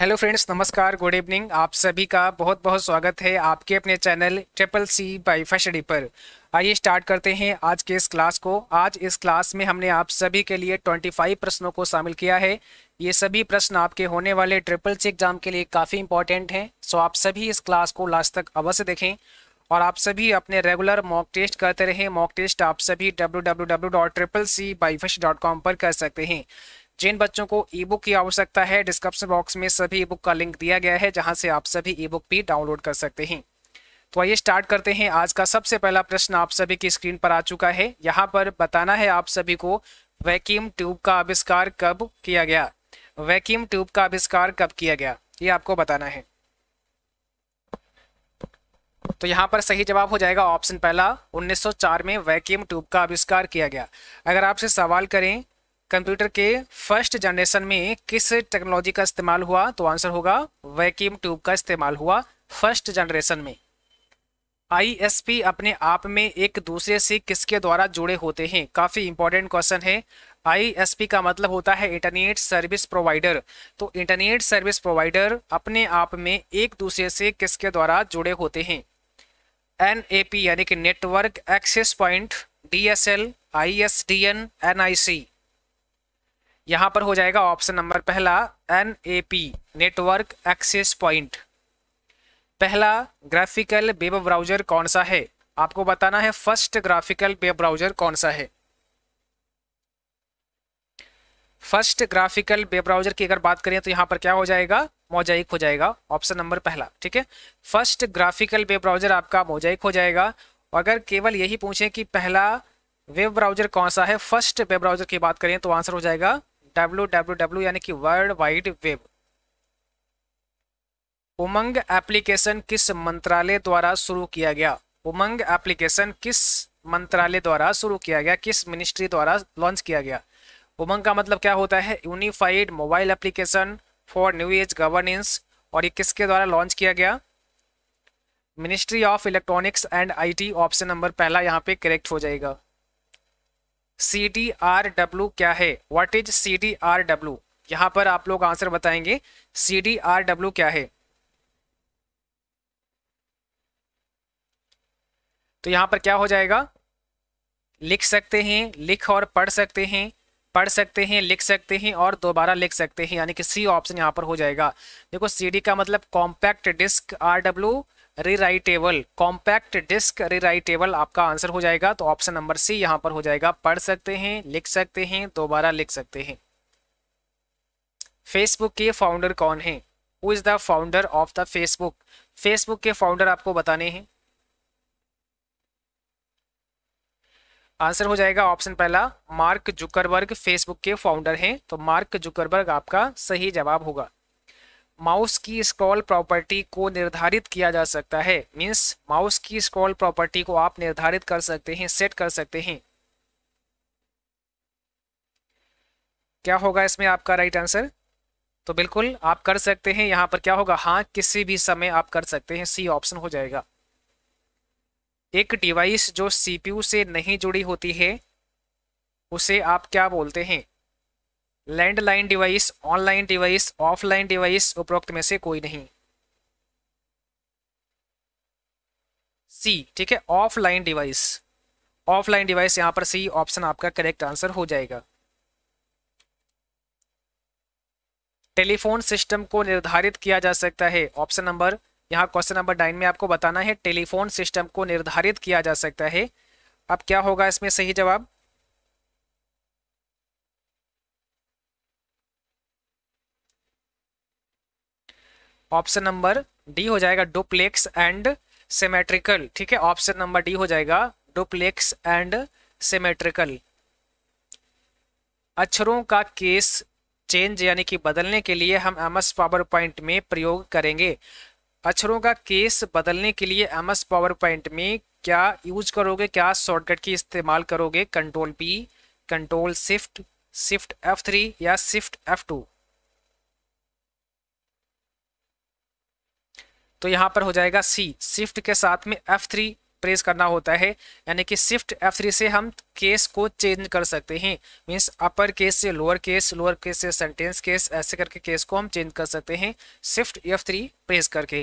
Hello friends, नमस्कार, good evening. आप सभी का बहुत बहुत स्वागत है आपके अपने चैनल ट्रिपल सी बाई फैशडी पर। आइए स्टार्ट करते हैं आज के इस क्लास को। आज इस क्लास में हमने आप सभी के लिए 25 प्रश्नों को शामिल किया है। ये सभी प्रश्न आपके होने वाले ट्रिपल सी एग्जाम के लिए काफ़ी इंपॉर्टेंट हैं। सो आप सभी इस क्लास को लास्ट तक अवश्य देखें और आप सभी अपने रेगुलर मॉक टेस्ट करते रहें। मॉक टेस्ट आप सभी www.triplcbyfish.com पर कर सकते हैं। जिन बच्चों को ई बुक की आवश्यकता है, डिस्क्रिप्शन बॉक्स में सभी ई बुक का लिंक दिया गया है, जहां से आप सभी ई बुक भी डाउनलोड कर सकते हैं। तो आइए स्टार्ट करते हैं। आज का सबसे पहला प्रश्न आप सभी की स्क्रीन पर आ चुका है। यहाँ पर बताना है आप सभी को, वैक्यूम ट्यूब का आविष्कार कब किया गया? वैक्यूम ट्यूब का आविष्कार कब किया गया, ये आपको बताना है। तो यहाँ पर सही जवाब हो जाएगा ऑप्शन पहला, 1904 में वैक्यूम ट्यूब का आविष्कार किया गया। अगर आपसे सवाल करें कंप्यूटर के फर्स्ट जनरेशन में किस टेक्नोलॉजी का इस्तेमाल हुआ, तो आंसर होगा वैक्यूम ट्यूब का इस्तेमाल हुआ फर्स्ट जनरेशन में। आईएसपी अपने आप में एक दूसरे से किसके द्वारा जुड़े होते हैं? काफ़ी इंपॉर्टेंट क्वेश्चन है। आईएसपी का मतलब होता है इंटरनेट सर्विस प्रोवाइडर। तो इंटरनेट सर्विस प्रोवाइडर अपने आप में एक दूसरे से किसके द्वारा जुड़े होते हैं? एनएपी यानी कि network access point, DSL, ISDN, NIC. यहाँ पर हो जाएगा ऑप्शन नंबर पहला, एनएपी नेटवर्क एक्सेस पॉइंट। पहला ग्राफिकल वेब ब्राउजर कौन सा है? आपको बताना है फर्स्ट ग्राफिकल वेब ब्राउजर कौन सा है। फर्स्ट ग्राफिकल वेब ब्राउजर की अगर बात करें तो यहाँ पर क्या हो जाएगा? मोजाइक हो जाएगा ऑप्शन नंबर पहला। ठीक है, फर्स्ट ग्राफिकल वेब ब्राउजर आपका मोजाइक हो जाएगा। अगर केवल यही पूछें कि पहला वेब ब्राउजर कौन सा है, फर्स्ट वेब ब्राउजर की बात करें, तो आंसर हो जाएगा www यानी कि वर्ल्ड वाइड वेब। उमंग एप्लीकेशन किस मंत्रालय द्वारा शुरू किया गया? उमंग एप्लीकेशन किस मंत्रालय द्वारा शुरू किया गया, किस मिनिस्ट्री द्वारा लॉन्च किया गया? उमंग का मतलब क्या होता है? Unified mobile application for new age governance. और ये किसके द्वारा लॉन्च किया गया? Ministry of electronics and IT. Option number पहला यहाँ पे करेक्ट हो जाएगा। CDRW क्या है? What is CDRW? यहाँ पर आप लोग आंसर बताएंगे CDRW क्या है। तो यहाँ पर क्या हो जाएगा? लिख सकते हैं, लिख और पढ़ सकते हैं, पढ़ सकते हैं, लिख सकते हैं और दोबारा लिख सकते हैं, यानी कि सी ऑप्शन यहाँ पर हो जाएगा। देखो, CD का मतलब compact disc, RW rewritable. Compact disc rewritable आपका आंसर हो जाएगा। तो ऑप्शन नंबर सी यहाँ पर हो जाएगा। पढ़ सकते हैं, लिख सकते हैं, दोबारा लिख सकते हैं। फेसबुक के फाउंडर कौन है? Who is the founder of the Facebook? Facebook के फाउंडर आपको बताने हैं। आंसर हो जाएगा ऑप्शन पहला, मार्क जुकरबर्ग फेसबुक के फाउंडर हैं। तो मार्क जुकरबर्ग आपका सही जवाब होगा। माउस की स्क्रॉल प्रॉपर्टी को निर्धारित किया जा सकता है, मींस माउस की स्क्रॉल प्रॉपर्टी को आप निर्धारित कर सकते हैं, सेट कर सकते हैं। क्या होगा इसमें आपका राइट आंसर? तो बिल्कुल आप कर सकते हैं, यहाँ पर क्या होगा? हाँ, किसी भी समय आप कर सकते हैं, सी ऑप्शन हो जाएगा। एक डिवाइस जो CPU से नहीं जुड़ी होती है उसे आप क्या बोलते हैं? Landline device, online device, offline device, उपरोक्त में से कोई नहीं। सी, ठीक है, ऑफलाइन डिवाइस। ऑफलाइन डिवाइस यहाँ पर सी ऑप्शन आपका करेक्ट आंसर हो जाएगा। टेलीफोन सिस्टम को निर्धारित किया जा सकता है, ऑप्शन नंबर यहाँ क्वेश्चन नंबर 9 में आपको बताना है टेलीफोन सिस्टम को निर्धारित किया जा सकता है। अब क्या होगा इसमें सही जवाब? ऑप्शन नंबर डी हो जाएगा, डुप्लेक्स एंड सिमेट्रिकल। ठीक है, ऑप्शन नंबर डी हो जाएगा, डुप्लेक्स एंड सिमेट्रिकल। अक्षरों का केस चेंज यानी कि बदलने के लिए हम MS PowerPoint में प्रयोग करेंगे। अक्षरों का केस बदलने के लिए MS PowerPoint में क्या यूज करोगे, क्या शॉर्टकट की इस्तेमाल करोगे? Control P, control shift, shift F3 या शिफ्ट F2? तो यहाँ पर हो जाएगा सी, शिफ्ट के साथ में F3 प्रेस करना होता है, यानी कि शिफ्ट F3 से हम केस को चेंज कर सकते हैं। मीन्स अपर केस से लोअर केस, लोअर केस से सेंटेंस केस, ऐसे करके केस को हम चेंज कर सकते हैं शिफ्ट F3 प्रेस करके।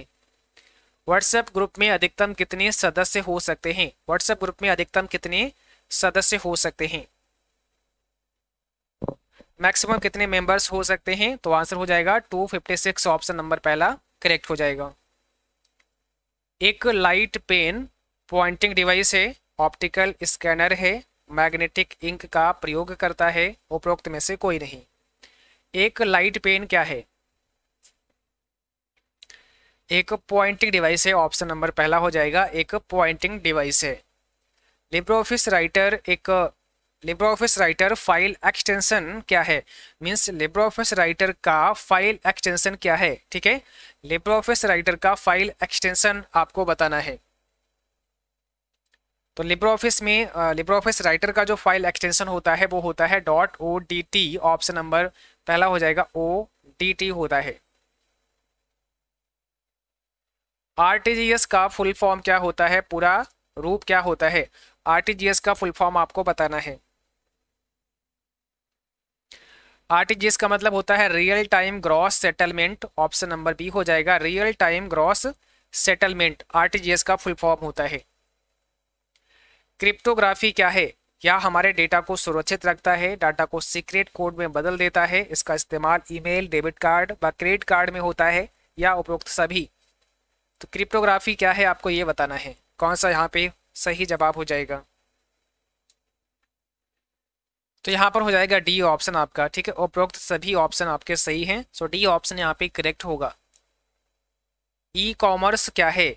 व्हाट्सएप ग्रुप में अधिकतम कितने सदस्य हो सकते हैं? व्हाट्सएप ग्रुप में अधिकतम कितने सदस्य हो सकते हैं? मैक्सिमम कितने मेंबर्स हो सकते हैं? तो आंसर हो जाएगा 256, ऑप्शन नंबर पहला करेक्ट हो जाएगा। एक लाइट पेन पॉइंटिंग डिवाइस है, ऑप्टिकल स्कैनर है, मैग्नेटिक इंक का प्रयोग करता है, उपरोक्त में से कोई नहीं। एक लाइट पेन क्या है? एक पॉइंटिंग डिवाइस है, ऑप्शन नंबर पहला हो जाएगा, एक पॉइंटिंग डिवाइस है। लिब्रेऑफिस राइटर एक लिब्रेऑफिस राइटर फाइल एक्सटेंशन क्या है? मीन्स लिब्रेऑफिस राइटर का फाइल एक्सटेंशन क्या है? ठीक है, लिब्रेऑफिस राइटर का फाइल एक्सटेंशन आपको बताना है। तो लिब्रेऑफिस में लिब्रेऑफिस राइटर का जो फाइल एक्सटेंशन होता है वो होता है .odt, ऑप्शन नंबर पहला हो जाएगा ODT होता है। RTGS का फुल फॉर्म क्या होता है? पूरा रूप क्या होता है? RTGS का फुल फॉर्म आपको बताना है। RTGS का मतलब होता है real time gross settlement, option number B हो जाएगा, real time gross settlement RTGS का फुल फॉर्म होता है। क्रिप्टोग्राफी क्या है? यह हमारे डेटा को सुरक्षित रखता है, डाटा को सीक्रेट कोड में बदल देता है, इसका इस्तेमाल ईमेल, डेबिट कार्ड व क्रेडिट कार्ड में होता है या उपरोक्त सभी। तो क्रिप्टोग्राफी क्या है आपको ये बताना है, कौन सा यहाँ पे सही जवाब हो जाएगा? तो यहाँ पर हो जाएगा डी ऑप्शन आपका। ठीक है, उपरोक्त सभी ऑप्शन आपके सही हैं, सो डी ऑप्शन यहाँ पे करेक्ट होगा। ई कॉमर्स क्या है?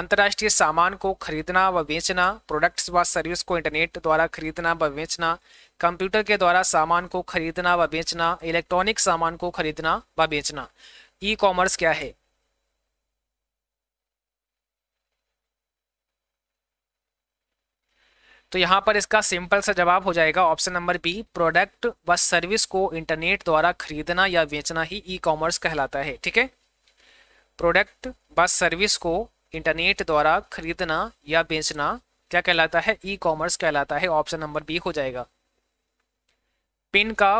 अंतर्राष्ट्रीय सामान को खरीदना व बेचना, प्रोडक्ट्स व सर्विस को इंटरनेट द्वारा खरीदना व बेचना, कंप्यूटर के द्वारा सामान को खरीदना व बेचना, इलेक्ट्रॉनिक सामान को खरीदना व बेचना। ई कॉमर्स क्या है? तो यहाँ पर इसका सिंपल सा जवाब हो जाएगा ऑप्शन नंबर बी, प्रोडक्ट व सर्विस को इंटरनेट द्वारा खरीदना या बेचना ही ई कॉमर्स कहलाता है। ठीक है, प्रोडक्ट व सर्विस को इंटरनेट द्वारा खरीदना या बेचना क्या कहलाता है? ई कॉमर्स कहलाता है, ऑप्शन नंबर बी हो जाएगा। पिन का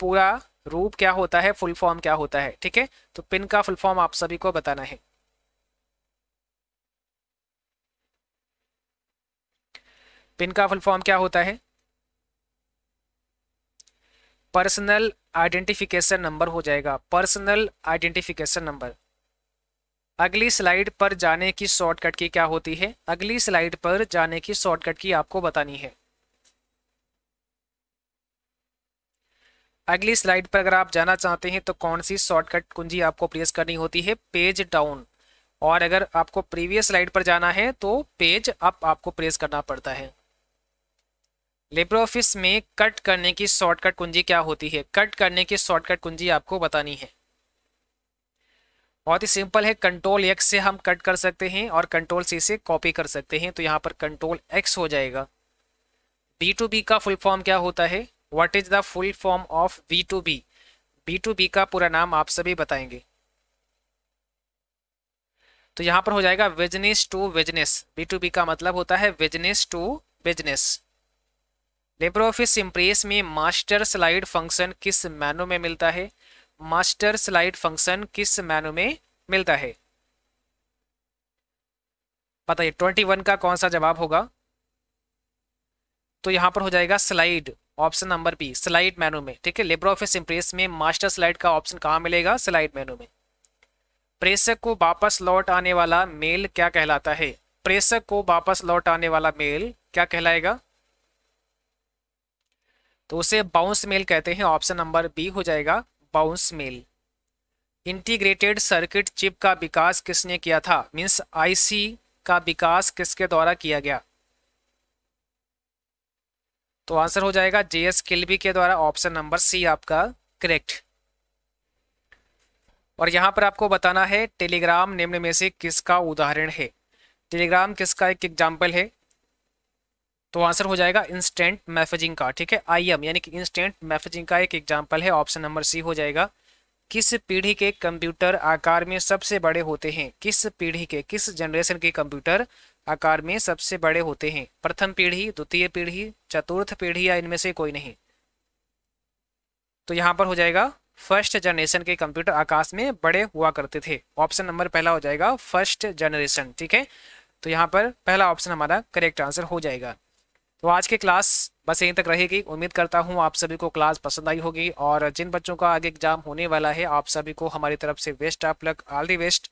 पूरा रूप क्या होता है? फुल फॉर्म क्या होता है? ठीक है, तो पिन का फुल फॉर्म आप सभी को बताना है। पिन का फुल फॉर्म क्या होता है? पर्सनल आइडेंटिफिकेशन नंबर हो जाएगा, पर्सनल आइडेंटिफिकेशन नंबर। अगली स्लाइड पर जाने की शॉर्टकट की क्या होती है? अगली स्लाइड पर जाने की शॉर्टकट की आपको बतानी है। अगली स्लाइड पर अगर आप जाना चाहते हैं तो कौन सी शॉर्टकट कुंजी आपको प्रेस करनी होती है? Page down. और अगर आपको प्रीवियस स्लाइड पर जाना है तो पेज अप आपको प्रेस करना पड़ता है। लिब्रेऑफिस में कट करने की शॉर्टकट कुंजी क्या होती है? कट करने की शॉर्टकट कुंजी आपको बतानी है, बहुत ही सिंपल है। Ctrl X से हम कट कर सकते हैं और Ctrl C से कॉपी कर सकते हैं, तो यहाँ पर Ctrl X हो जाएगा। B2B का फुल फॉर्म क्या होता है? What is the full form of B2B? B2B का पूरा नाम आप सभी बताएंगे, तो यहाँ पर हो जाएगा बिजनेस टू बिजनेस। B2B का मतलब होता है business to business. LibreOffice Impress में मास्टर स्लाइड फंक्शन किस मेनू में मिलता है? मास्टर स्लाइड फंक्शन किस मेनू में मिलता है? बताइए 21 का कौन सा जवाब होगा? तो यहाँ पर हो जाएगा slide, option number B, slide menu में। ठीक है, लिब्रेऑफिस इम्प्रेस में मास्टर स्लाइड का ऑप्शन कहाँ मिलेगा? स्लाइड मेनू में। प्रेषक को वापस लौट आने वाला मेल क्या कहलाता है? प्रेषक को वापस लौट आने वाला मेल क्या कहलाएगा? तो उसे बाउंस मेल कहते हैं, ऑप्शन नंबर बी हो जाएगा, bounce mail. Integrated circuit chip का विकास किसने किया था? मींस आईसी का विकास किसके द्वारा किया गया? तो आंसर हो जाएगा J.S. किल्बी के द्वारा, ऑप्शन नंबर सी आपका करेक्ट। और यहाँ पर आपको बताना है टेलीग्राम निम्न में से किसका उदाहरण है? टेलीग्राम किसका एक एग्जाम्पल है? तो आंसर हो जाएगा इंस्टेंट मैसेजिंग का। ठीक है, IM यानी कि इंस्टेंट मैसेजिंग का एक एग्जाम्पल है, ऑप्शन नंबर सी हो जाएगा। किस पीढ़ी के कंप्यूटर आकार में सबसे बड़े होते हैं? किस पीढ़ी के, किस जनरेशन के कंप्यूटर आकार में सबसे बड़े होते हैं? प्रथम पीढ़ी, द्वितीय पीढ़ी, चतुर्थ पीढ़ी या इनमें से कोई नहीं? तो यहाँ पर हो जाएगा फर्स्ट जनरेशन के कंप्यूटर आकाश में बड़े हुआ करते थे। ऑप्शन नंबर पहला हो जाएगा फर्स्ट जनरेशन। ठीक है, तो यहाँ पर पहला ऑप्शन हमारा करेक्ट आंसर हो जाएगा। तो आज की क्लास बस यहीं तक रहेगी। उम्मीद करता हूँ आप सभी को क्लास पसंद आई होगी, और जिन बच्चों का आगे एग्जाम होने वाला है आप सभी को हमारी तरफ से best of luck, all the best.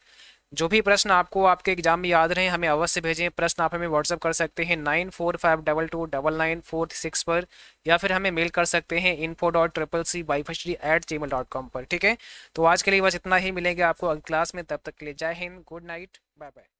जो भी प्रश्न आपको आपके एग्जाम में याद रहे हमें अवश्य भेजें। प्रश्न आप हमें व्हाट्सअप कर सकते हैं 9452299436 पर, या फिर हमें मेल कर सकते हैं info.triplec@gmail.com पर। ठीक है, तो आज के लिए बस इतना ही। मिलेंगे आपको अगली क्लास में, तब तक के लिए जय Hind, good night, bye bye.